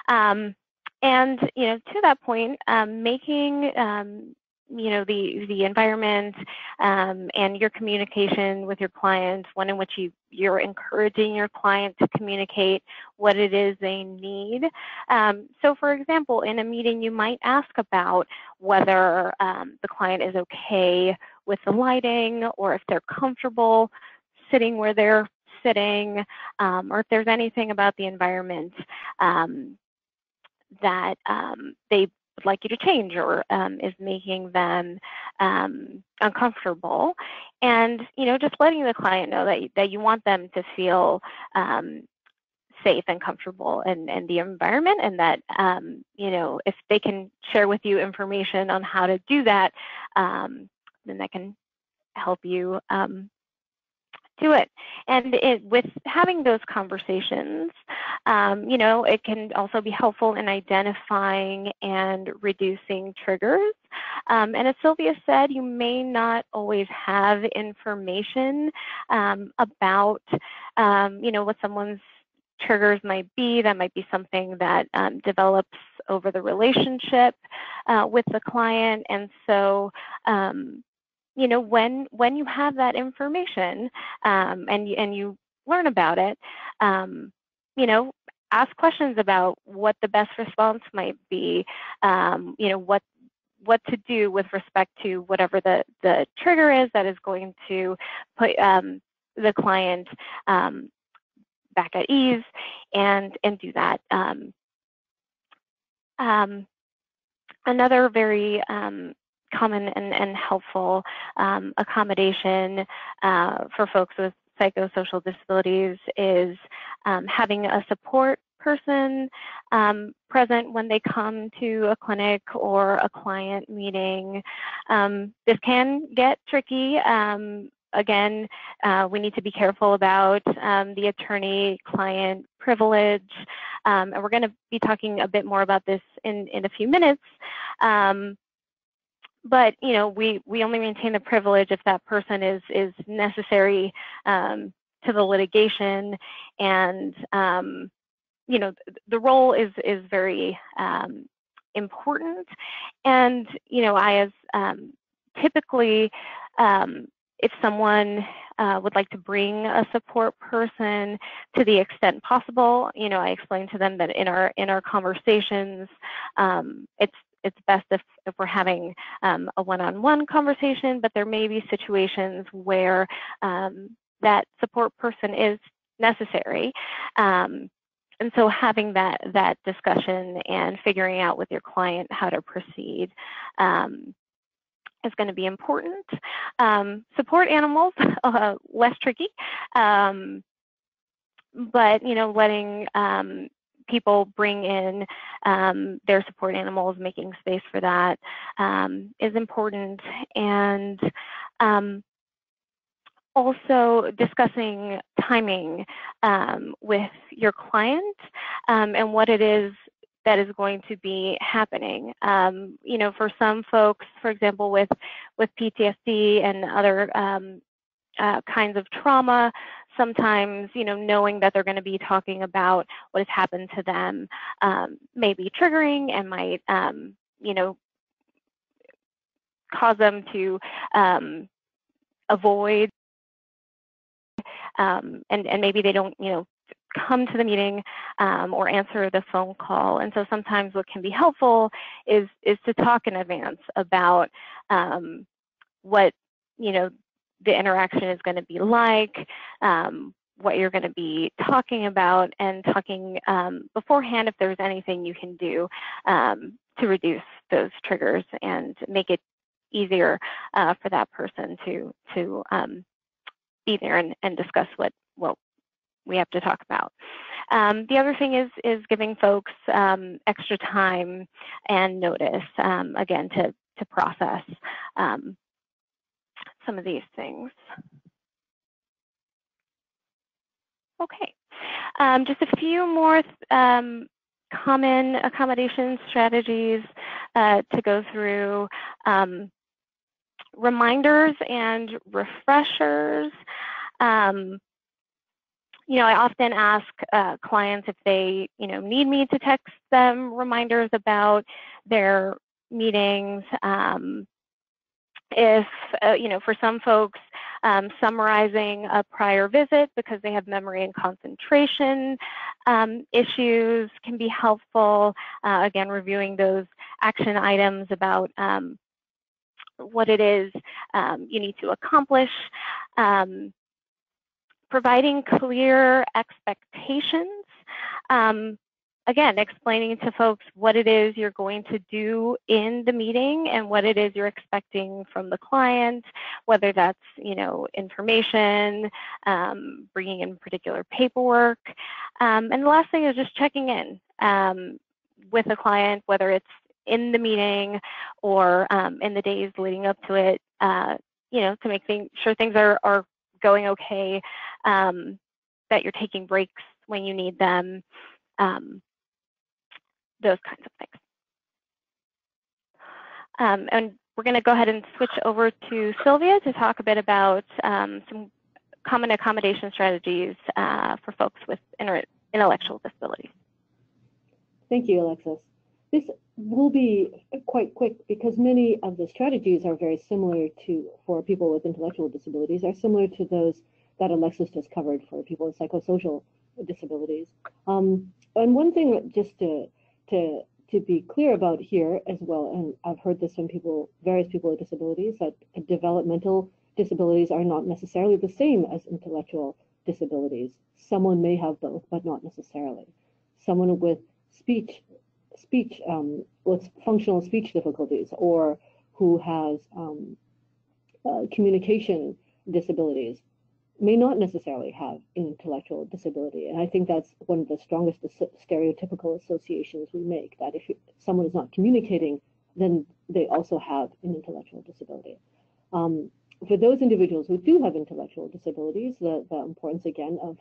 Um, and, you know, to that point, um, making, um, you know, the, the environment um, and your communication with your clients, one in which you, you're encouraging your client to communicate what it is they need. Um, so, for example, in a meeting, you might ask about whether um, the client is okay with the lighting, or if they're comfortable sitting where they're sitting, um, or if there's anything about the environment um, that um, they would like you to change or um, is making them um, uncomfortable. And, you know, just letting the client know that, that you want them to feel um, safe and comfortable in, in the environment, and that, um, you know, if they can share with you information on how to do that, um, then that can help you um, do it. And it, with having those conversations, um, you know, it can also be helpful in identifying and reducing triggers. Um, and as Silvia said, you may not always have information um, about, um, you know, what someone's triggers might be. That might be something that um, develops over the relationship uh, with the client. And so, um, you know, when when you have that information um, and and you learn about it, um, you know, ask questions about what the best response might be. Um, you know, what what to do with respect to whatever the the trigger is that is going to put um, the client um, back at ease, and and do that. Um, um, another very um, common and, and helpful um, accommodation uh, for folks with psychosocial disabilities is um, having a support person um, present when they come to a clinic or a client meeting. Um, this can get tricky. Um, Again, uh, we need to be careful about um, the attorney-client privilege, um, and we're going to be talking a bit more about this in, in a few minutes. Um, but, you know, we, we only maintain the privilege if that person is, is necessary um, to the litigation, and, um, you know, the role is, is very um, important. And, you know, I as um, typically, um, if someone uh, would like to bring a support person, to the extent possible, you know, I explained to them that in our in our conversations, um, it's it's best if, if we're having um, a one-on-one conversation, but there may be situations where um, that support person is necessary. Um, and so having that, that discussion and figuring out with your client how to proceed um, is going to be important. Um, support animals, uh, less tricky, um, but, you know, letting um, people bring in um, their support animals, making space for that um, is important. And um, also discussing timing um, with your client um, and what it is that is going to be happening. Um, you know, for some folks, for example, with, with P T S D and other um, uh, kinds of trauma, sometimes, you know, knowing that they're going to be talking about what has happened to them um, may be triggering and might, um, you know, cause them to um, avoid um, and, and maybe they don't, you know, come to the meeting um, or answer the phone call. And so sometimes what can be helpful is is to talk in advance about um, what, you know, the interaction is going to be like, um, what you're going to be talking about, and talking um, beforehand if there's anything you can do um, to reduce those triggers and make it easier uh, for that person to to um, be there and, and discuss what what we have to talk about. Um, the other thing is is giving folks um, extra time and notice, um, again, to, to process um, some of these things. Okay, um, just a few more um, common accommodation strategies uh, to go through um, reminders and refreshers. Um, you know, I often ask uh, clients if they, you know, need me to text them reminders about their meetings. Um, if, uh, you know, for some folks, Um, summarizing a prior visit because they have memory and concentration um, issues can be helpful. Uh, again, reviewing those action items about um, what it is um, you need to accomplish. Um, providing clear expectations. Um, again, explaining to folks what it is you're going to do in the meeting and what it is you're expecting from the client, whether that's, you know, information, um, bringing in particular paperwork. Um, and the last thing is just checking in um, with a client, whether it's in the meeting or um, in the days leading up to it, uh, you know, to make things, sure things are, are going okay, um, that you're taking breaks when you need them. Um, Those kinds of things. Um, and we're going to go ahead and switch over to Silvia to talk a bit about um, some common accommodation strategies uh, for folks with intellectual disabilities. Thank you, Alexis. This will be quite quick because many of the strategies are very similar to, for people with intellectual disabilities, are similar to those that Alexis just covered for people with psychosocial disabilities. Um, and one thing just to To, to be clear about here as well, and I've heard this from people, various people with disabilities, that developmental disabilities are not necessarily the same as intellectual disabilities. Someone may have both, but not necessarily. Someone with speech, speech, um, with functional speech difficulties, or who has um, uh, communication disabilities, may not necessarily have an intellectual disability. And I think that's one of the strongest stereotypical associations we make, that if someone is not communicating, then they also have an intellectual disability. Um, for those individuals who do have intellectual disabilities, the, the importance again of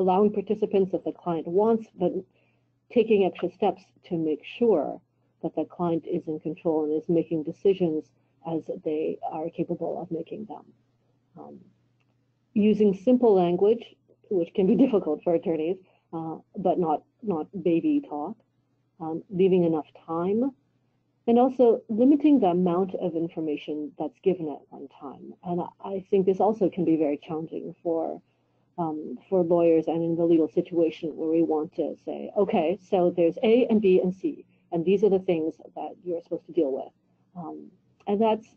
allowing participants that the client wants, but taking extra steps to make sure that the client is in control and is making decisions as they are capable of making them. Um, Using simple language, which can be difficult for attorneys, uh, but not, not baby talk, um, leaving enough time, and also limiting the amount of information that's given at one time. And I think this also can be very challenging for, um, for lawyers and in the legal situation where we want to say, okay, so there's A and B and C, and these are the things that you're supposed to deal with. Um, and that's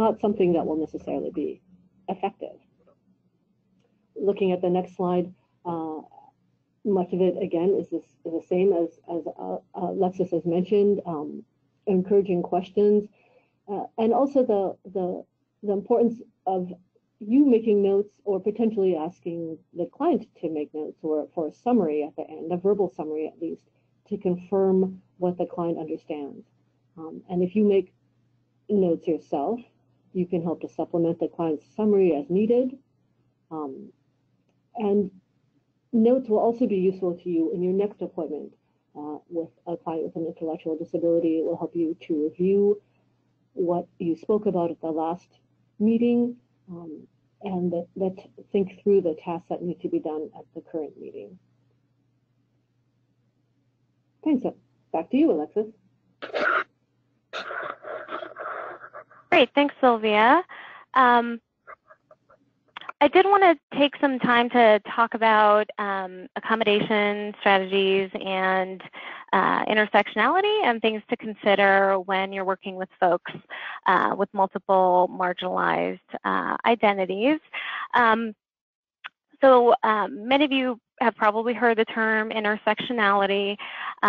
not something that will necessarily be effective. Looking at the next slide, uh, much of it again is, this, is the same as, as uh, Alexis has mentioned, um, encouraging questions, uh, and also the, the, the importance of you making notes or potentially asking the client to make notes or for a summary at the end, a verbal summary at least, to confirm what the client understands. Um, and if you make notes yourself, you can help to supplement the client's summary as needed. Um, And notes will also be useful to you in your next appointment uh, with a client with an intellectual disability. It will help you to review what you spoke about at the last meeting um, and that, that think through the tasks that need to be done at the current meeting. Thanks. So back to you, Alexis. Great. Thanks, Silvia. Um, I did want to take some time to talk about um, accommodation strategies and uh, intersectionality and things to consider when you're working with folks uh, with multiple marginalized uh, identities. Um, so um, many of you have probably heard the term intersectionality.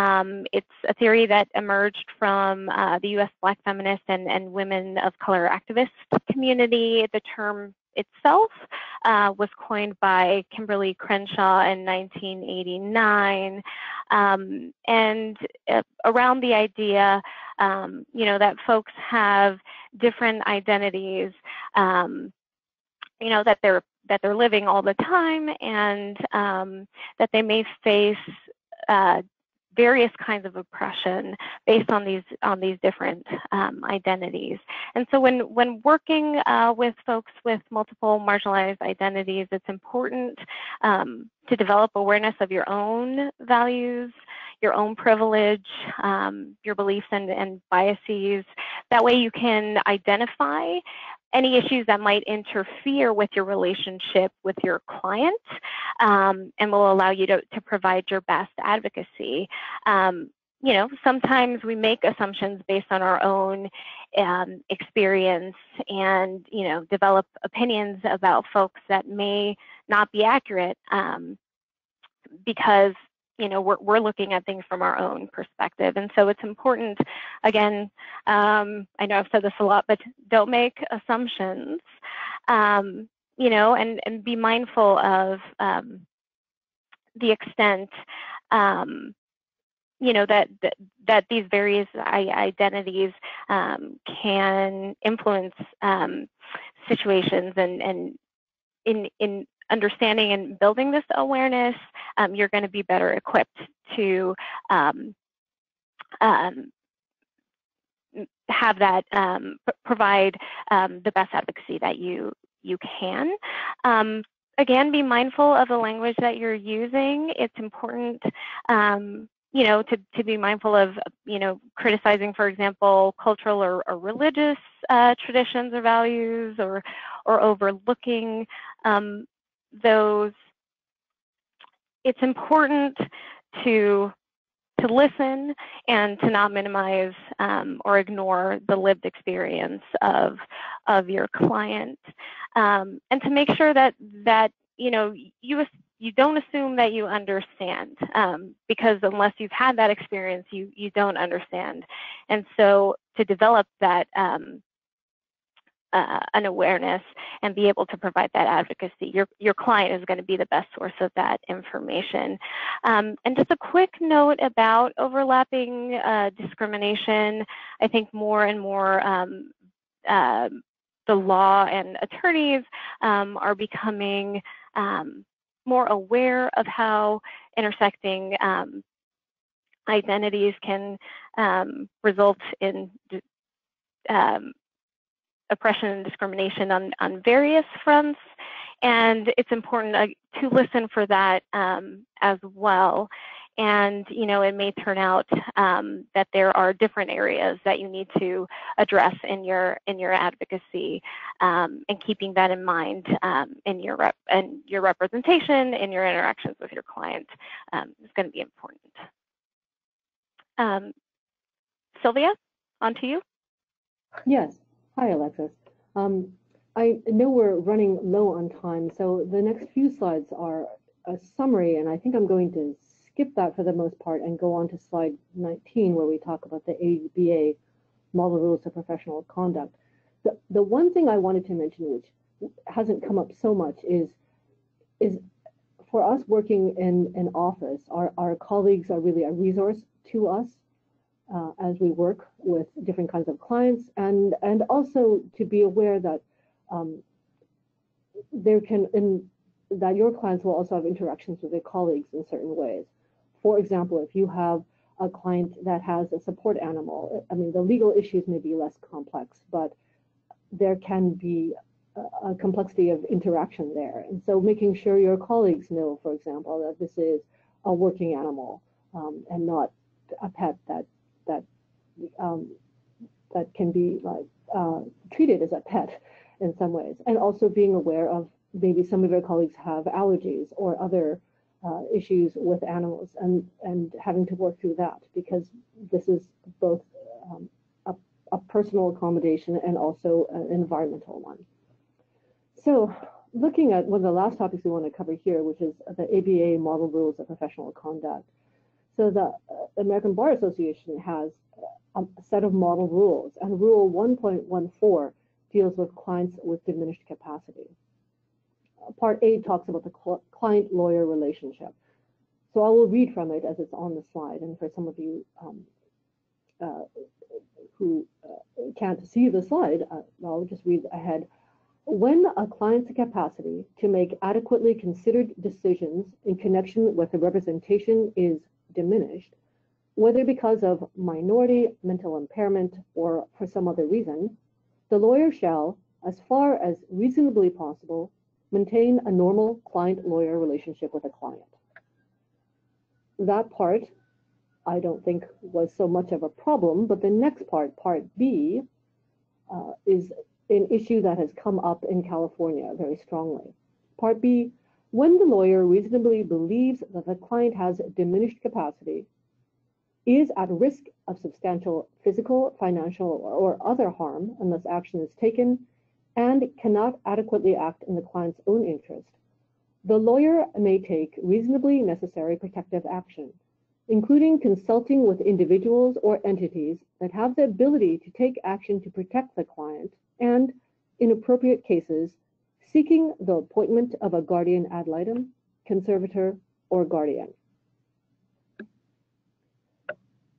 Um, it's a theory that emerged from uh, the U S Black feminist and, and women of color activist community. The term itself uh, was coined by Kimberly Crenshaw in nineteen eighty-nine, um, and uh, around the idea, um, you know, that folks have different identities, um, you know, that they're that they're living all the time, and um, that they may face uh, various kinds of oppression based on these on these different um, identities. And so when when working uh, with folks with multiple marginalized identities, it's important um, to develop awareness of your own values, your own privilege, um, your beliefs and, and biases. That way you can identify any issues that might interfere with your relationship with your client, um, and will allow you to, to provide your best advocacy. Um, you know, sometimes we make assumptions based on our own um, experience and, you know, develop opinions about folks that may not be accurate um, because, you know, we're, we're looking at things from our own perspective. And so it's important, again, um, I know I've said this a lot, but don't make assumptions, um, you know, and, and be mindful of um, the extent, um, you know, that, that, that these various identities um, can influence um, situations and, and in, in understanding and building this awareness, um, you're going to be better equipped to um, um, have that um, provide um, the best advocacy that you you can. Um, again, be mindful of the language that you're using. It's important, um, you know, to to be mindful of, you know, criticizing, for example, cultural or, or religious uh, traditions or values, or or overlooking Um, those. It's important to to listen and to not minimize um, or ignore the lived experience of of your client, um, and to make sure that that you know you you don't assume that you understand, um, because unless you've had that experience, you you don't understand. And so to develop that um, Uh, an awareness and be able to provide that advocacy, Your, your client is going to be the best source of that information. Um, and just a quick note about overlapping uh, discrimination. I think more and more um, uh, the law and attorneys um, are becoming um, more aware of how intersecting um, identities can um, result in um, oppression and discrimination on, on various fronts, and it's important uh, to listen for that um, as well. And, you know, it may turn out um, that there are different areas that you need to address in your in your advocacy, um, and keeping that in mind um, in your rep and your representation and your interactions with your client um, is going to be important. Um, Silvia, on to you. Yes. Hi, Alexis. Um, I know we're running low on time, so the next few slides are a summary, and I think I'm going to skip that for the most part and go on to slide nineteen, where we talk about the A B A model rules of professional conduct. The, the one thing I wanted to mention, which hasn't come up so much, is, is for us working in an office, our, our colleagues are really a resource to us Uh, as we work with different kinds of clients, and and also to be aware that um, there can in, that your clients will also have interactions with their colleagues in certain ways. For example, if you have a client that has a support animal, I mean, the legal issues may be less complex, but there can be a, a complexity of interaction there. And so making sure your colleagues know, for example, that this is a working animal um, and not a pet that that um, that can be like uh, treated as a pet in some ways, and also being aware of maybe some of your colleagues have allergies or other uh, issues with animals, and and having to work through that, because this is both um, a, a personal accommodation and also an environmental one. So looking at one of the last topics we want to cover here, which is the A B A model rules of professional conduct. So the American Bar Association has a set of model rules, and rule one point one four deals with clients with diminished capacity. Part A talks about the client-lawyer relationship. So I will read from it as it's on the slide, and for some of you um, uh, who uh, can't see the slide, uh, I'll just read ahead. When a client's capacity to make adequately considered decisions in connection with the representation is diminished, whether because of minority, mental impairment, or for some other reason, the lawyer shall, as far as reasonably possible, maintain a normal client-lawyer relationship with a client. That part, I don't think, was so much of a problem, but the next part, part B, uh, is an issue that has come up in California very strongly. Part B, when the lawyer reasonably believes that the client has diminished capacity, is at risk of substantial physical, financial, or other harm unless action is taken, and cannot adequately act in the client's own interest, the lawyer may take reasonably necessary protective action, including consulting with individuals or entities that have the ability to take action to protect the client and, in appropriate cases, seeking the appointment of a guardian ad litem, conservator, or guardian.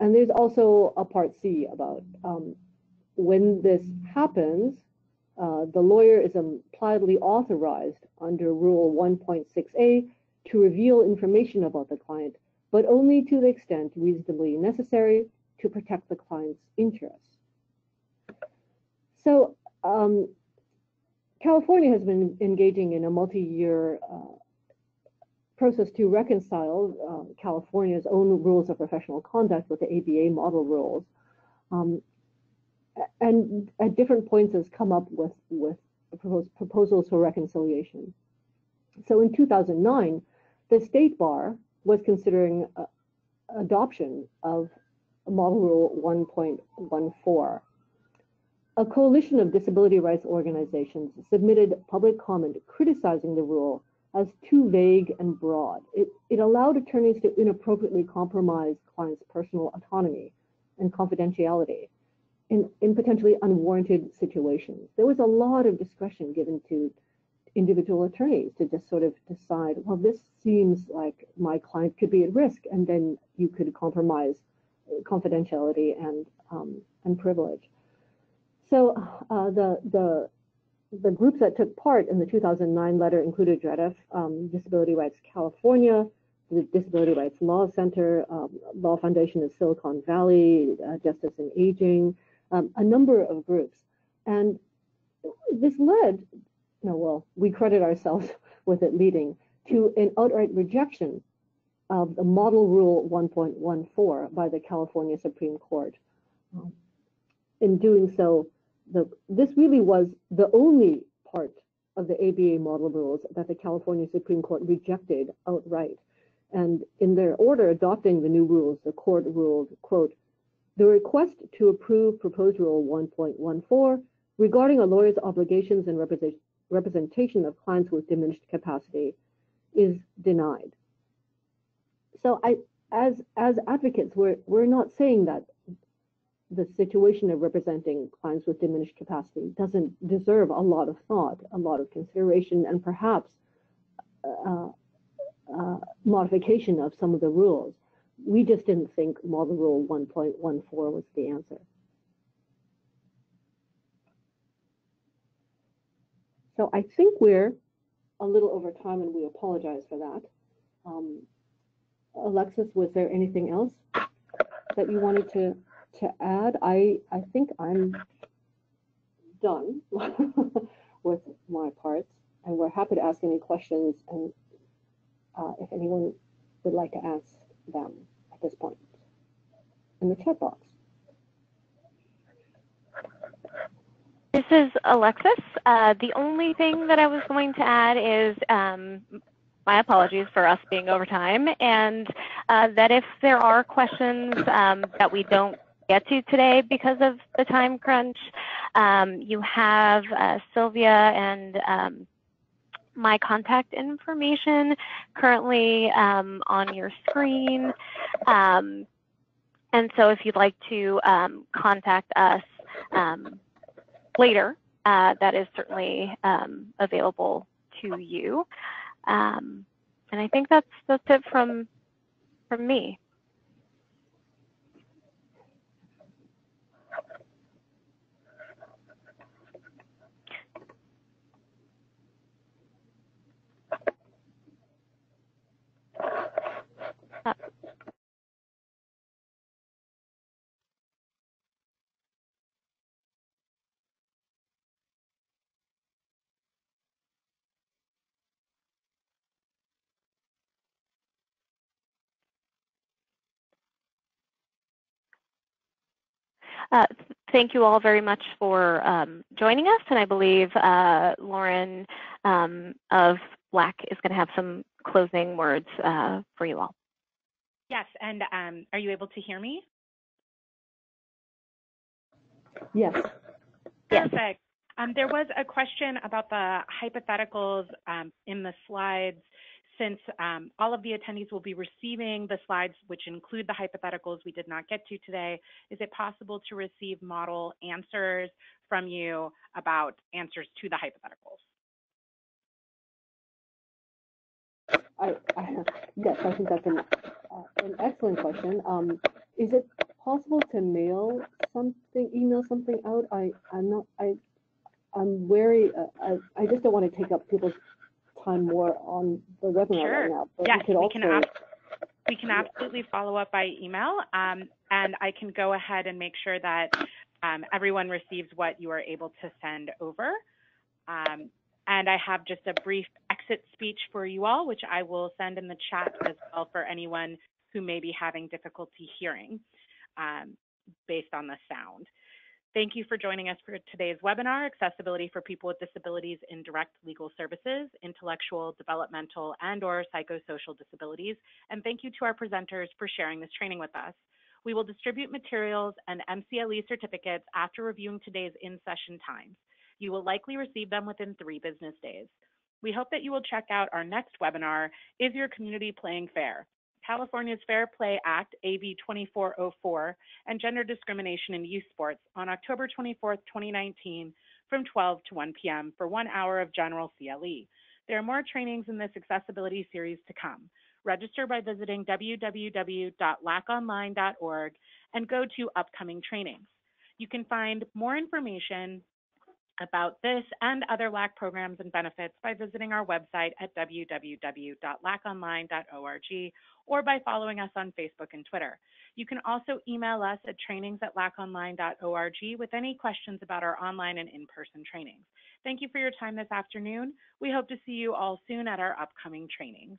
And there's also a part C about um, when this happens, Uh, the lawyer is impliedly authorized under Rule one point six A to reveal information about the client, but only to the extent reasonably necessary to protect the client's interests. So um, California has been engaging in a multi-year uh, process to reconcile uh, California's own rules of professional conduct with the A B A model rules. Um, And at different points has come up with, with proposals for reconciliation. So in two thousand nine, the state bar was considering uh, adoption of Model Rule one point one four. A coalition of disability rights organizations submitted public comment criticizing the rule as too vague and broad. It, it allowed attorneys to inappropriately compromise clients' personal autonomy and confidentiality In, in potentially unwarranted situations. There was a lot of discretion given to individual attorneys to just sort of decide, well, this seems like my client could be at risk, and then you could compromise confidentiality and um, and privilege. So uh, the the the groups that took part in the two thousand nine letter included D R E D F, um, Disability Rights California, the Disability Rights Law Center, um, Law Foundation of Silicon Valley, uh, Justice in Aging. Um, a number of groups, and this led, you know, well, we credit ourselves with it leading to an outright rejection of the Model Rule one point one four by the California Supreme Court. Oh. In doing so, the, this really was the only part of the A B A model rules that the California Supreme Court rejected outright. And in their order adopting the new rules, the court ruled, quote, "The request to approve proposed Rule one point one four regarding a lawyer's obligations and represent representation of clients with diminished capacity is denied." So I, as, as advocates, we're, we're not saying that the situation of representing clients with diminished capacity doesn't deserve a lot of thought, a lot of consideration, and perhaps uh, uh, modification of some of the rules. We just didn't think Model Rule one point one four was the answer. So I think we're a little over time, and we apologize for that. Um, Alexis, was there anything else that you wanted to, to add? I, I think I'm done with my parts, and we're happy to ask any questions, and uh, if anyone would like to ask them at this point in the chat box. This is Alexis. Uh, the only thing that I was going to add is um, my apologies for us being over time, and uh, that if there are questions um, that we don't get to today because of the time crunch, um, you have uh, Silvia and um, my contact information currently um, on your screen. Um, and so if you'd like to um, contact us um, later, uh, that is certainly um, available to you. Um, and I think that's, that's it from, from me. Uh, thank you all very much for um, joining us, and I believe uh, Lauren um, of Black is going to have some closing words uh, for you all. Yes, and um, are you able to hear me? Yes. Perfect. Um, there was a question about the hypotheticals um, in the slides. Since um, all of the attendees will be receiving the slides, which include the hypotheticals we did not get to today, is it possible to receive model answers from you about answers to the hypotheticals? I, I have, yes, I think that's an, uh, an excellent question. Um, is it possible to mail something, email something out? I, I'm not, I, I'm wary, uh, I, I just don't want to take up people's time more on the webinar sure. right now. But yes, we, could also, we, can we can absolutely follow up by email, um, and I can go ahead and make sure that um, everyone receives what you are able to send over. Um, and I have just a brief exit speech for you all, which I will send in the chat as well for anyone who may be having difficulty hearing um, based on the sound. Thank you for joining us for today's webinar, Accessibility for People with Disabilities in Direct Legal Services, Intellectual, Developmental, and or Psychosocial Disabilities. And thank you to our presenters for sharing this training with us. We will distribute materials and M C L E certificates after reviewing today's in-session times. You will likely receive them within three business days. We hope that you will check out our next webinar, Is Your Community Playing Fair? California's Fair Play Act, A B twenty-four oh four, and Gender Discrimination in Youth Sports on October twenty-fourth, twenty nineteen, from twelve to one P M for one hour of general C L E. There are more trainings in this accessibility series to come. Register by visiting w w w dot lac online dot org and go to upcoming trainings. You can find more information about this and other L A C programs and benefits by visiting our website at w w w dot lac online dot org or by following us on Facebook and Twitter. You can also email us at trainings at lac online dot org with any questions about our online and in-person trainings. Thank you for your time this afternoon. We hope to see you all soon at our upcoming trainings.